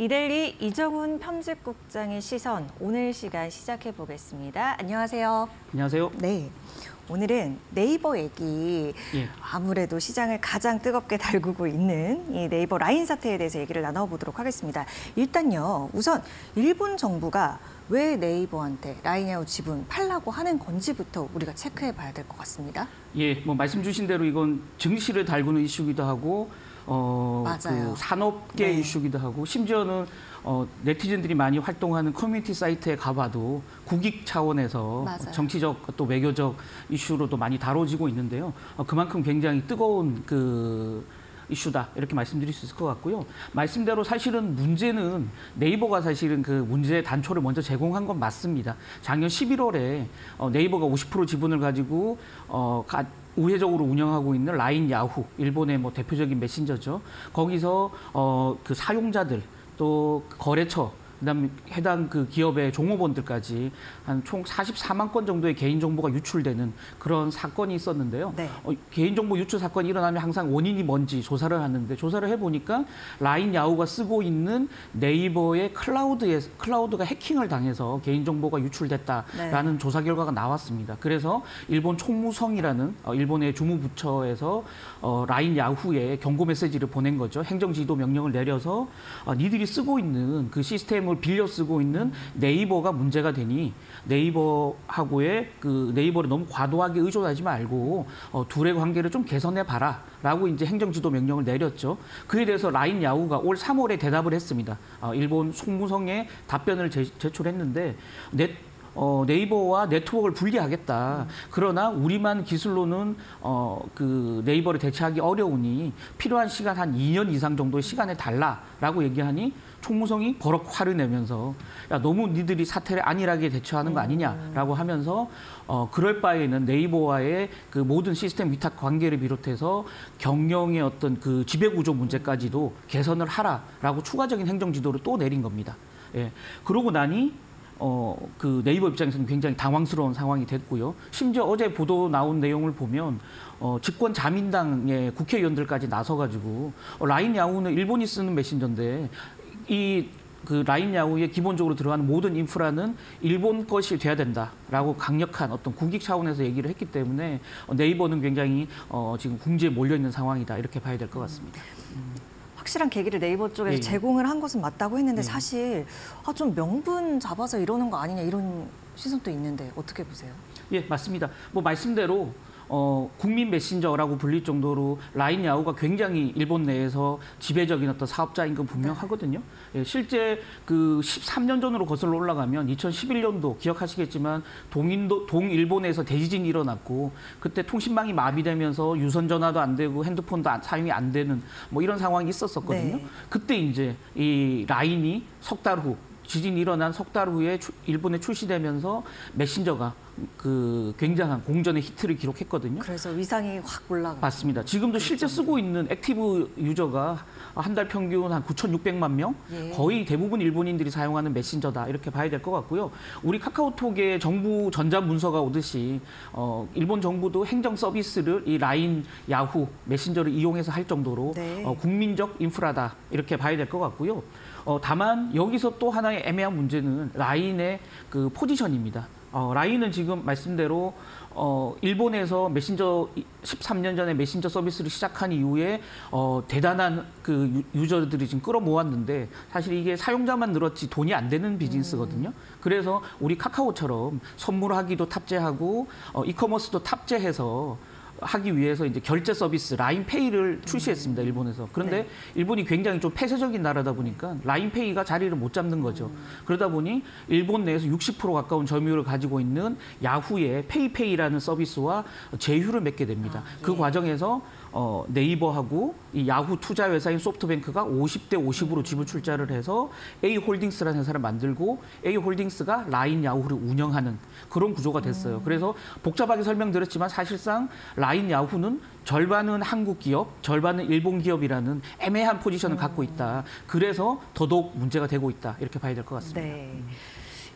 이데일리 이정훈 편집국장의 시선, 오늘 시간 시작해 보겠습니다. 안녕하세요. 안녕하세요. 네, 오늘은 네이버 얘기, 아무래도 시장을 가장 뜨겁게 달구고 있는 이 네이버 라인 사태에 대해서 얘기를 나눠보도록 하겠습니다. 일단요, 우선 일본 정부가 왜 네이버한테 라인야후 지분 팔라고 하는 건지부터 우리가 체크해 봐야 될 것 같습니다. 예, 뭐 말씀 주신 대로 이건 증시를 달구는 이슈기도 하고 맞아요. 그 산업계 네. 이슈기도 하고 심지어는 네티즌들이 많이 활동하는 커뮤니티 사이트에 가봐도 국익 차원에서 맞아요. 정치적 또 외교적 이슈로도 많이 다뤄지고 있는데요. 그만큼 굉장히 뜨거운 그 이슈다 이렇게 말씀드릴 수 있을 것 같고요. 말씀대로 사실은 문제는 네이버가 사실은 그 문제의 단초를 먼저 제공한 건 맞습니다. 작년 11월에 네이버가 50% 지분을 가지고 우회적으로 운영하고 있는 라인야후, 일본의 뭐 대표적인 메신저죠. 거기서 그 사용자들 또 거래처 그다음 해당 그 기업의 종업원들까지 한 총 44만 건 정도의 개인정보가 유출되는 그런 사건이 있었는데요. 네. 개인정보 유출 사건이 일어나면 항상 원인이 뭔지 조사를 하는데 조사를 해보니까 라인야후가 쓰고 있는 네이버의 클라우드가 해킹을 당해서 개인정보가 유출됐다라는 네. 조사 결과가 나왔습니다. 그래서 일본 총무성이라는 일본의 주무부처에서 라인야후에 경고 메시지를 보낸 거죠. 행정지도 명령을 내려서 니들이 쓰고 있는 그 시스템 빌려 쓰고 있는 네이버가 문제가 되니 네이버하고의 그 네이버를 너무 과도하게 의존하지 말고 둘의 관계를 좀 개선해 봐라라고 이제 행정지도 명령을 내렸죠. 그에 대해서 라인야후가 올 3월에 대답을 했습니다. 일본 총무성에 답변을 제출했는데 네이버와 네트워크를 분리하겠다. 그러나 우리만 기술로는 그 네이버를 대체하기 어려우니 필요한 시간 한 2년 이상 정도의 시간을 달라라고 얘기하니 총무성이 버럭 화를 내면서 야, 너무 니들이 사태를 안일하게 대처하는 거 아니냐라고 하면서 그럴 바에는 네이버와의 그 모든 시스템 위탁 관계를 비롯해서 경영의 어떤 그 지배구조 문제까지도 개선을 하라라고 추가적인 행정 지도를 또 내린 겁니다. 예, 그러고 나니 그 네이버 입장에서는 굉장히 당황스러운 상황이 됐고요. 심지어 어제 보도 나온 내용을 보면 집권 자민당의 국회의원들까지 나서가지고 라인야후는 일본이 쓰는 메신저인데 그 라인야후에 기본적으로 들어가는 모든 인프라는 일본 것이 돼야 된다라고 강력한 어떤 국익 차원에서 얘기를 했기 때문에 네이버는 굉장히 지금 궁지에 몰려있는 상황이다 이렇게 봐야 될 것 같습니다. 확실한 계기를 네이버 쪽에서 네. 제공을 한 것은 맞다고 했는데 네. 사실 좀 명분 잡아서 이러는 거 아니냐 이런 시선도 있는데 어떻게 보세요? 예, 맞습니다. 뭐 말씀대로 국민 메신저라고 불릴 정도로 라인야후가 굉장히 일본 내에서 지배적인 어떤 사업자인 건 분명하거든요. 예, 실제 그 13년 전으로 거슬러 올라가면 2011년도 기억하시겠지만 동일본에서 대지진이 일어났고 그때 통신망이 마비되면서 유선 전화도 안 되고 핸드폰도 사용이 안 되는 뭐 이런 상황이 있었거든요. 네. 그때 이제 이 라인이 석 달 후 지진이 일어난 석 달 후에 일본에 출시되면서 메신저가 그 굉장한 공전의 히트를 기록했거든요. 그래서 위상이 확 올라가. 맞습니다. 지금도 실제 쓰고 있는 액티브 유저가 한 달 평균 한 9,600만 명? 예. 거의 대부분 일본인들이 사용하는 메신저다 이렇게 봐야 될 것 같고요. 우리 카카오톡에 정부 전자문서가 오듯이 일본 정부도 행정 서비스를 이 라인, 야후, 메신저를 이용해서 할 정도로 네. 국민적 인프라다 이렇게 봐야 될 것 같고요. 다만 여기서 또 하나의 애매한 문제는 라인의 그 포지션입니다. 라인은 지금 말씀대로 일본에서 메신저 13년 전에 메신저 서비스를 시작한 이후에 대단한 그 유저들이 지금 끌어모았는데 사실 이게 사용자만 늘었지 돈이 안 되는 비즈니스거든요. 그래서 우리 카카오처럼 선물하기도 탑재하고 이커머스도 탑재해서 하기 위해서 이제 결제 서비스 라인페이를 출시했습니다. 일본에서. 그런데 네. 일본이 굉장히 좀 폐쇄적인 나라다 보니까 라인페이가 자리를 못 잡는 거죠. 그러다 보니 일본 내에서 60% 가까운 점유율을 가지고 있는 야후의 페이페이라는 서비스와 제휴를 맺게 됩니다. 아, 예. 그 과정에서 네이버하고 이 야후 투자 회사인 소프트뱅크가 50대 50으로 지분 출자를 해서 A홀딩스라는 회사를 만들고 A홀딩스가 라인야후를 운영하는 그런 구조가 됐어요. 그래서 복잡하게 설명드렸지만 사실상 라인야후는 절반은 한국 기업, 절반은 일본 기업이라는 애매한 포지션을 갖고 있다. 그래서 더더욱 문제가 되고 있다. 이렇게 봐야 될 것 같습니다. 네.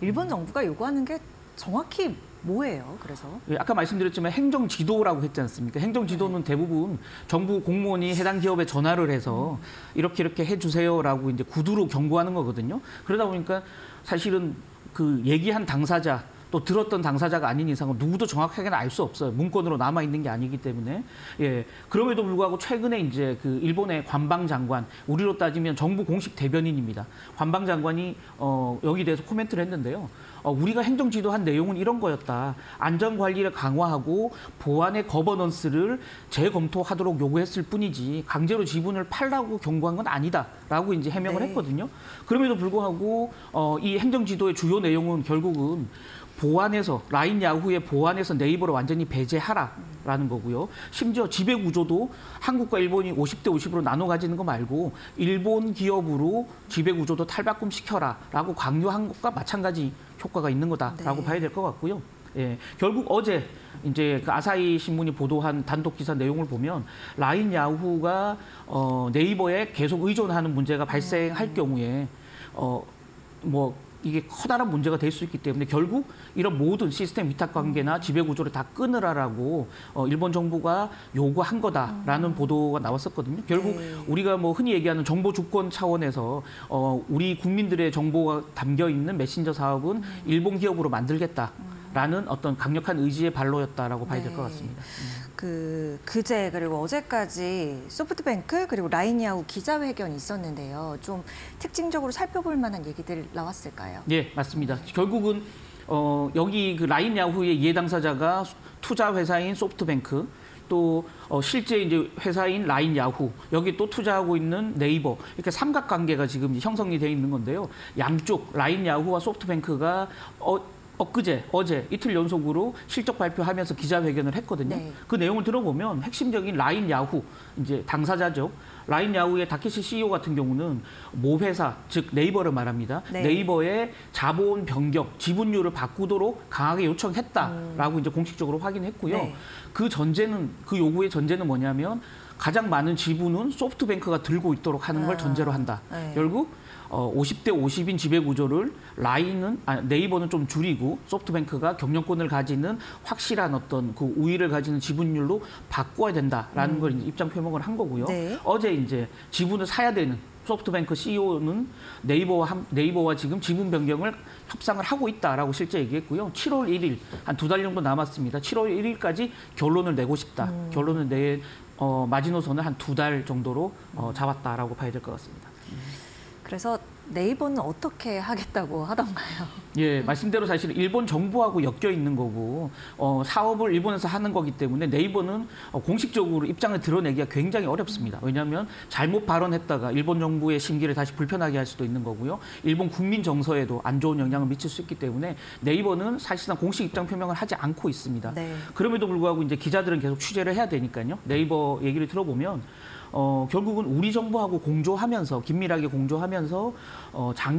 일본 정부가 요구하는 게 정확히 뭐예요? 그래서 예, 아까 말씀드렸지만 행정 지도라고 했지 않습니까? 행정 지도는 네. 대부분 정부 공무원이 해당 기업에 전화를 해서 이렇게 해주세요라고 이제 구두로 경고하는 거거든요. 그러다 보니까 사실은 그 얘기한 당사자 또 들었던 당사자가 아닌 이상은 누구도 정확하게는 알 수 없어요. 문건으로 남아 있는 게 아니기 때문에. 예. 그럼에도 불구하고 최근에 이제 그 일본의 관방 장관, 우리로 따지면 정부 공식 대변인입니다. 관방 장관이 여기 대해서 코멘트를 했는데요. 우리가 행정 지도한 내용은 이런 거였다. 안전 관리를 강화하고 보안의 거버넌스를 재검토하도록 요구했을 뿐이지 강제로 지분을 팔라고 경고한 건 아니다라고 이제 해명을 네. 했거든요. 그럼에도 불구하고 이 행정 지도의 주요 내용은 결국은 보안에서 라인야후의 보안에서 네이버를 완전히 배제하라라는 거고요. 심지어 지배 구조도 한국과 일본이 50대 50으로 나눠 가지는 거 말고 일본 기업으로 지배 구조도 탈바꿈 시켜라라고 강요한 것과 마찬가지 효과가 있는 거다라고 네. 봐야 될 것 같고요. 예, 결국 어제 이제 그 아사히 신문이 보도한 단독 기사 내용을 보면 라인야후가 네이버에 계속 의존하는 문제가 발생할 경우에 이게 커다란 문제가 될 수 있기 때문에 결국 이런 모든 시스템 위탁 관계나 지배 구조를 다 끊으라라고 일본 정부가 요구한 거다라는 보도가 나왔었거든요. 결국 네. 우리가 뭐 흔히 얘기하는 정보 주권 차원에서 우리 국민들의 정보가 담겨 있는 메신저 사업은 일본 기업으로 만들겠다. 라는 어떤 강력한 의지의 발로였다라고 봐야 네. 될 것 같습니다. 그제 그리고 어제까지 소프트뱅크 그리고 라인야후 기자회견이 있었는데요. 좀 특징적으로 살펴볼 만한 얘기들 나왔을까요? 예, 맞습니다. 결국은 여기 그 라인야후의 이해당사자가 투자 회사인 소프트뱅크 또 실제 이제 회사인 라인야후 여기 또 투자하고 있는 네이버 이렇게 삼각관계가 지금 형성이 돼 있는 건데요. 양쪽 라인야후와 소프트뱅크가 어제 이틀 연속으로 실적 발표하면서 기자회견을 했거든요. 네. 그 내용을 들어보면 핵심적인 라인야후, 이제 당사자죠. 라인야후의 다케시 CEO 같은 경우는 모회사, 즉 네이버를 말합니다. 네. 네이버의 자본 변경, 지분율을 바꾸도록 강하게 요청했다라고 이제 공식적으로 확인했고요. 네. 그 요구의 전제는 뭐냐면 가장 많은 지분은 소프트뱅크가 들고 있도록 하는 걸 전제로 한다. 네. 결국 50대 50인 지배구조를 네이버는 좀 줄이고 소프트뱅크가 경영권을 가지는 확실한 어떤 그 우위를 가지는 지분율로 바꿔야 된다라는 걸 입장 표명을 한 거고요. 네. 어제 이제 지분을 사야 되는 소프트뱅크 CEO는 네이버와 지금 지분 변경을 협상을 하고 있다라고 실제 얘기했고요. 7월 1일, 한 2달 정도 남았습니다. 7월 1일까지 결론을 내고 싶다. 결론을 마지노선을 한 2달 정도로 잡았다라고 봐야 될 것 같습니다. 그래서 네이버는 어떻게 하겠다고 하던가요? 예, 말씀대로 사실 일본 정부하고 엮여 있는 거고 사업을 일본에서 하는 거기 때문에 네이버는 공식적으로 입장을 드러내기가 굉장히 어렵습니다. 왜냐하면 잘못 발언했다가 일본 정부의 심기를 다시 불편하게 할 수도 있는 거고요. 일본 국민 정서에도 안 좋은 영향을 미칠 수 있기 때문에 네이버는 사실상 공식 입장 표명을 하지 않고 있습니다. 네. 그럼에도 불구하고 이제 기자들은 계속 취재를 해야 되니까요. 네이버 얘기를 들어보면 결국은 우리 정부하고 긴밀하게 공조하면서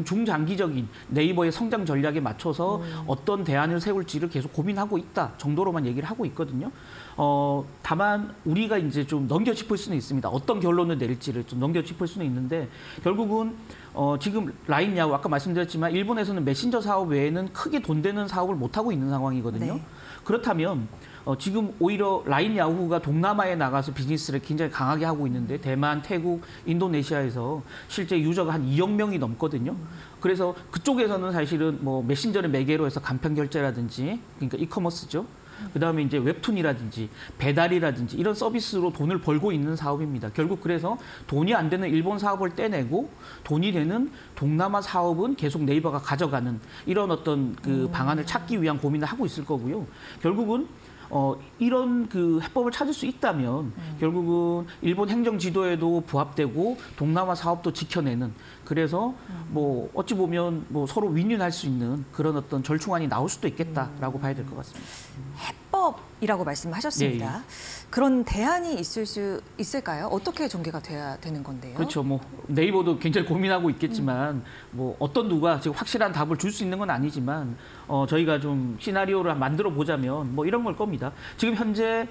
중장기적인 네이버의 성장 전략에 맞춰서 어떤 대안을 세울지를 계속 고민하고 있다 정도로만 얘기를 하고 있거든요. 다만 우리가 이제 좀 넘겨짚을 수는 있습니다. 어떤 결론을 내릴지를 좀 넘겨짚을 수는 있는데 결국은 지금 라인야후 아까 말씀드렸지만 일본에서는 메신저 사업 외에는 크게 돈 되는 사업을 못하고 있는 상황이거든요. 네. 그렇다면 지금 오히려 라인야후가 동남아에 나가서 비즈니스를 굉장히 강하게 하고 있는데 대만, 태국, 인도네시아에서 실제 유저가 한 2억 명이 넘거든요. 그래서 그쪽에서는 사실은 메신저를 매개로 해서 간편 결제라든지 그러니까 이커머스죠. 그다음에 이제 웹툰이라든지 배달이라든지 이런 서비스로 돈을 벌고 있는 사업입니다. 결국 그래서 돈이 안 되는 일본 사업을 떼내고 돈이 되는 동남아 사업은 계속 네이버가 가져가는 이런 어떤 그 방안을 찾기 위한 고민을 하고 있을 거고요. 결국은 이런 그 해법을 찾을 수 있다면 결국은 일본 행정 지도에도 부합되고 동남아 사업도 지켜내는 그래서 어찌 보면 서로 윈윈할 수 있는 그런 어떤 절충안이 나올 수도 있겠다라고 봐야 될 것 같습니다. 해법이라고 말씀하셨습니다. 네. 그런 대안이 있을 수 있을까요? 어떻게 전개가 돼야 되는 건데요? 그렇죠. 네이버도 굉장히 고민하고 있겠지만 어떤 누가 지금 확실한 답을 줄 수 있는 건 아니지만 저희가 좀 시나리오를 만들어 보자면 이런 걸 겁니다. 지금 현재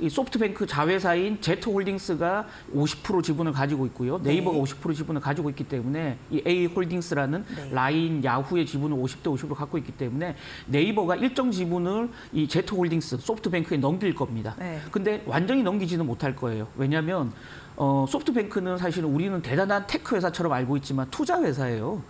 이 소프트뱅크 자회사인 제트홀딩스가 50% 지분을 가지고 있고요. 네이버가 50% 지분을 가지고 있기 때문에 이 A홀딩스라는 라인야후의 지분을 50대 50으로 갖고 있기 때문에 네이버가 일정 지분을 이 제트홀딩스, 소프트뱅크에 넘길 겁니다. 근데 완전히 넘기지는 못할 거예요. 왜냐하면 소프트뱅크는 사실은 우리는 대단한 테크 회사처럼 알고 있지만 투자 회사예요.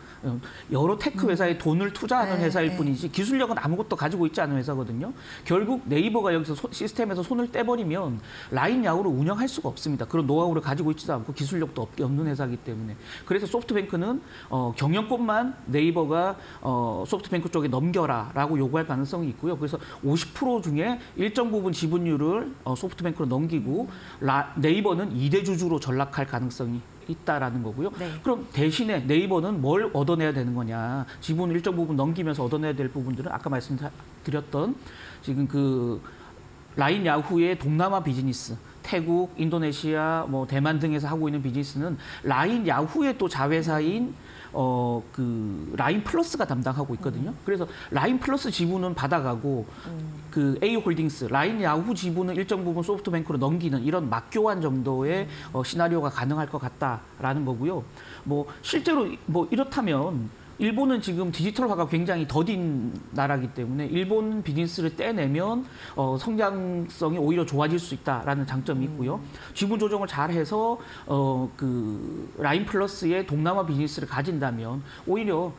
여러 테크 회사에 돈을 투자하는 회사일 뿐이지 기술력은 아무것도 가지고 있지 않은 회사거든요. 결국 네이버가 여기서 시스템에서 손을 떼버리면 라인야후를 운영할 수가 없습니다. 그런 노하우를 가지고 있지도 않고 기술력도 없는 회사이기 때문에. 그래서 소프트뱅크는 경영권만 네이버가 소프트뱅크 쪽에 넘겨라라고 요구할 가능성이 있고요. 그래서 50% 중에 일정 부분 지분율을 소프트뱅크로 넘기고 네이버는 2대 주 주로 전락할 가능성이 있다라는 거고요. 그럼 대신에 네이버는 뭘 얻어내야 되는 거냐. 지분 일정 부분 넘기면서 얻어내야 될 부분들은 아까 말씀드렸던 지금 그 라인야후의 동남아 비즈니스, 태국, 인도네시아, 뭐 대만 등에서 하고 있는 비즈니스는 라인야후의 또 자회사인 라인플러스가 담당하고 있거든요. 그래서 라인플러스 지분은 받아가고 그 A홀딩스, 라인야후 지분은 일정 부분 소프트뱅크로 넘기는 이런 막교환 정도의 시나리오가 가능할 것 같다라는 거고요. 뭐 실제로 뭐 이렇다면 일본은 지금 디지털화가 굉장히 더딘 나라이기 때문에 일본 비즈니스를 떼내면 성장성이 오히려 좋아질 수 있다라는 장점이 있고요. 지분 조정을 잘해서 라인플러스의 동남아 비즈니스를 가진다면 오히려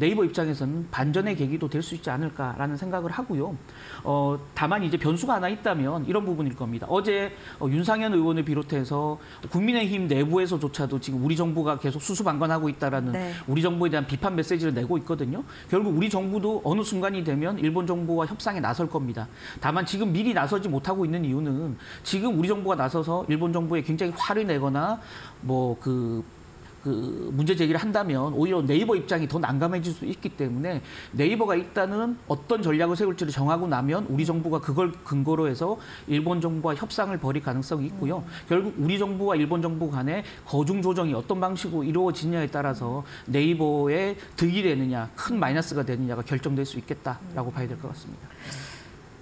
네이버 입장에서는 반전의 계기도 될 수 있지 않을까라는 생각을 하고요. 다만 이제 변수가 하나 있다면 이런 부분일 겁니다. 어제 윤상현 의원을 비롯해서 국민의힘 내부에서조차도 지금 우리 정부가 계속 수수방관하고 있다라는 우리 정부에 대한 비판 메시지를 내고 있거든요. 결국 우리 정부도 어느 순간이 되면 일본 정부와 협상에 나설 겁니다. 다만 지금 미리 나서지 못하고 있는 이유는 지금 우리 정부가 나서서 일본 정부에 굉장히 화를 내거나 뭐 그 문제 제기를 한다면 오히려 네이버 입장이 더 난감해질 수 있기 때문에 네이버가 일단은 어떤 전략을 세울지를 정하고 나면 우리 정부가 그걸 근거로 해서 일본 정부와 협상을 벌일 가능성이 있고요. 결국 우리 정부와 일본 정부 간의 거중 조정이 어떤 방식으로 이루어지냐에 따라서 네이버의 득이 되느냐, 큰 마이너스가 되느냐가 결정될 수 있겠다라고 봐야 될 것 같습니다.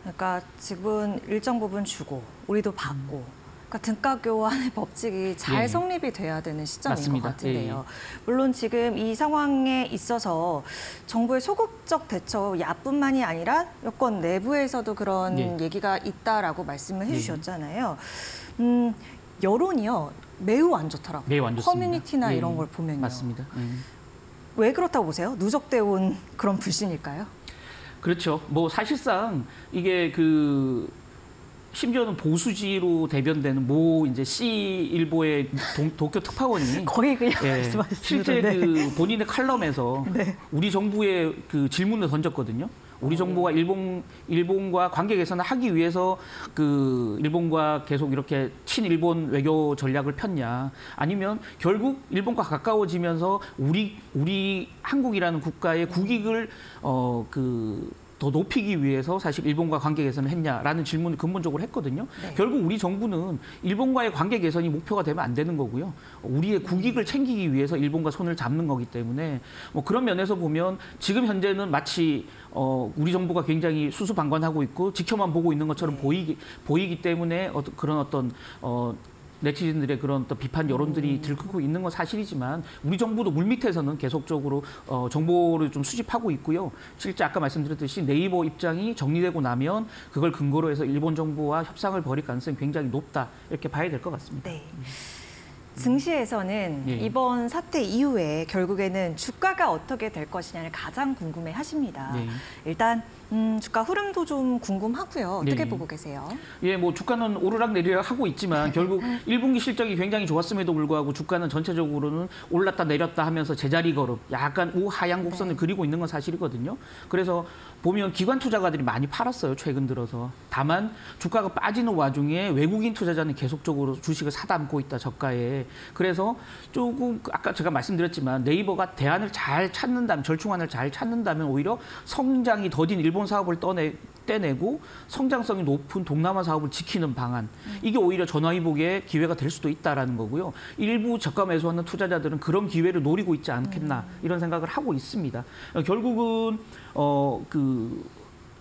그러니까 지분 일정 부분 주고 우리도 받고 그러니까 등가 교환의 법칙이 잘 성립이 돼야 되는 시점인 맞습니다. 것 같은데요. 물론 지금 이 상황에 있어서 정부의 소극적 대처 야뿐만이 아니라 여권 내부에서도 그런 얘기가 있다라고 말씀을 해주셨잖아요. 여론이요 매우 안 좋더라고요. 매우 안 좋습니다. 커뮤니티나 이런 걸 보면요. 맞습니다. 왜 그렇다고 보세요? 누적돼 온 그런 불신일까요? 그렇죠. 뭐 사실상 이게 심지어는 보수지로 대변되는 이제 C일보의 도쿄 특파원이 거의 그냥 말씀하셨습니다. 실제 본인의 칼럼에서 우리 정부에 질문을 던졌거든요. 우리 정부가 일본과 관계 개선을 하기 위해서 일본과 계속 이렇게 친일본 외교 전략을 폈냐, 아니면 결국 일본과 가까워지면서 우리 한국이라는 국가의 국익을 더 높이기 위해서 사실 일본과 관계 개선을 했냐라는 질문을 근본적으로 했거든요. 결국 우리 정부는 일본과의 관계 개선이 목표가 되면 안 되는 거고요. 우리의 국익을 챙기기 위해서 일본과 손을 잡는 거기 때문에 뭐 그런 면에서 보면 지금 현재는 마치 우리 정부가 굉장히 수수방관하고 있고 지켜만 보고 있는 것처럼 보이기 때문에 네티즌들의 그런 또 비판 여론들이 들끓고 있는 건 사실이지만 우리 정부도 물밑에서는 계속적으로 정보를 좀 수집하고 있고요. 실제 아까 말씀드렸듯이 네이버 입장이 정리되고 나면 그걸 근거로 해서 일본 정부와 협상을 벌일 가능성이 굉장히 높다. 이렇게 봐야 될 것 같습니다. 증시에서는 이번 사태 이후에 결국에는 주가가 어떻게 될 것이냐를 가장 궁금해 하십니다. 일단 주가 흐름도 좀 궁금하고요. 어떻게 보고 계세요? 뭐 주가는 오르락 내리락 하고 있지만 결국 1분기 실적이 굉장히 좋았음에도 불구하고 주가는 전체적으로는 올랐다 내렸다 하면서 제자리 걸음, 약간 우하향 곡선을 그리고 있는 건 사실이거든요. 그래서 보면 기관 투자가들이 많이 팔았어요, 최근 들어서. 다만 주가가 빠지는 와중에 외국인 투자자는 계속적으로 주식을 사담고 있다, 저가에. 그래서 조금 아까 제가 말씀드렸지만 네이버가 대안을 잘 찾는다면, 절충안을 잘 찾는다면 오히려 성장이 더딘 일본 사업을 떼내고 성장성이 높은 동남아 사업을 지키는 방안. 이게 오히려 전화위복의 기회가 될 수도 있다라는 거고요. 일부 저가 매수하는 투자자들은 그런 기회를 노리고 있지 않겠나 이런 생각을 하고 있습니다. 결국은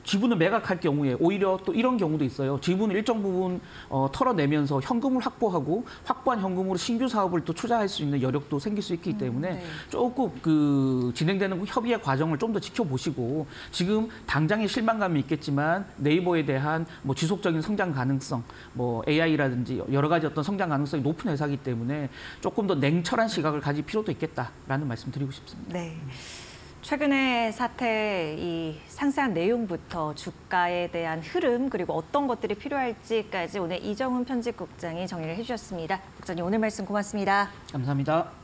지분을 매각할 경우에 오히려 또 이런 경우도 있어요. 지분을 일정 부분 털어내면서 현금을 확보하고 확보한 현금으로 신규 사업을 또 투자할 수 있는 여력도 생길 수 있기 때문에 네. 조금 그 진행되는 협의의 과정을 좀 더 지켜보시고 지금 당장의 실망감이 있겠지만 네이버에 대한 뭐 지속적인 성장 가능성, 뭐 AI라든지 여러 가지 어떤 성장 가능성이 높은 회사이기 때문에 조금 더 냉철한 시각을 가질 필요도 있겠다라는 말씀 드리고 싶습니다. 네. 최근의 사태, 이 상세한 내용부터 주가에 대한 흐름 그리고 어떤 것들이 필요할지까지 오늘 이정훈 편집국장이 정리를 해주셨습니다. 국장님 오늘 말씀 고맙습니다. 감사합니다.